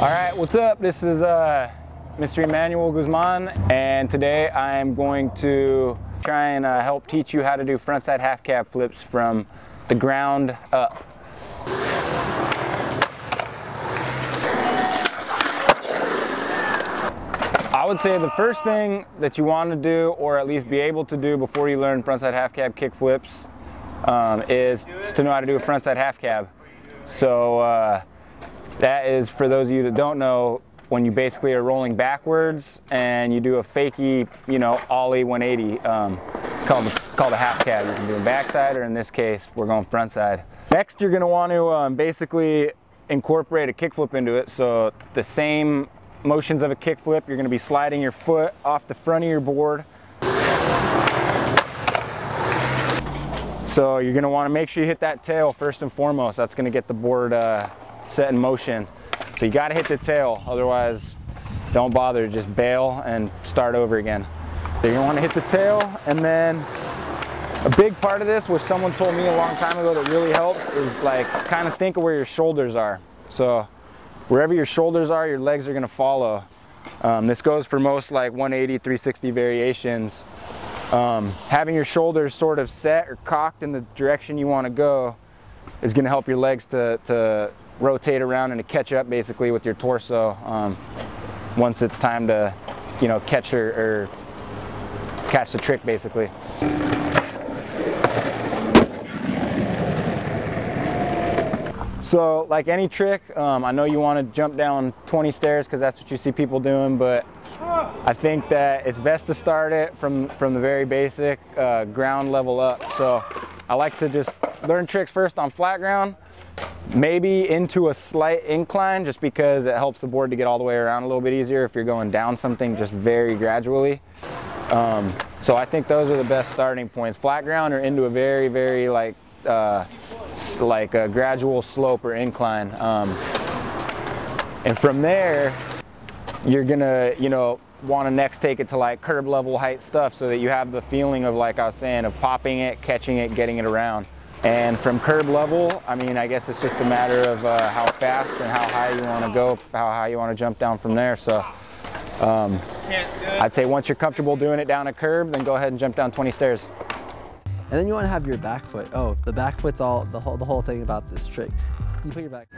All right, what's up? This is Mr. Emmanuel Guzman, and today I'm going to try and help teach you how to do frontside half cab flips from the ground up. I would say the first thing that you want to do, or at least be able to do before you learn frontside half cab kick flips, is to know how to do a frontside half cab. So that is, for those of you that don't know, when you basically are rolling backwards and you do a fakey, you know, ollie 180, called a half cab. You can do a backside, or in this case, we're going frontside. Next, you're going to want to basically incorporate a kickflip into it. So the same motions of a kickflip, you're going to be sliding your foot off the front of your board. So you're going to want to make sure you hit that tail first and foremost. That's going to get the board set in motion. So you gotta hit the tail, otherwise don't bother, just bail and start over again. So you're gonna wanna hit the tail, and then a big part of this, which someone told me a long time ago that really helps, is like kind of think of where your shoulders are. So wherever your shoulders are, your legs are gonna follow. This goes for most like 180, 360 variations. Having your shoulders sort of set or cocked in the direction you wanna go is gonna help your legs to rotate around and to catch up basically with your torso once it's time to, you know, catch or catch the trick basically. So like any trick, I know you want to jump down 20 stairs because that's what you see people doing, but I think that it's best to start it from the very basic ground level up. So I like to just learn tricks first on flat ground, maybe into a slight incline, just because it helps the board to get all the way around a little bit easier if you're going down something just very gradually. So I think those are the best starting points, flat ground or into a very, very like a gradual slope or incline. And from there, you're gonna, you know, wanna next take it to like curb level height stuff so that you have the feeling of, like I was saying, of popping it, catching it, getting it around. And from curb level, I mean, I guess it's just a matter of how fast and how high you want to go, how high you want to jump down from there. So I'd say once you're comfortable doing it down a curb, then go ahead and jump down 20 stairs. And then you want to have your back foot. Oh, the back foot's all the whole thing about this trick. You put your back.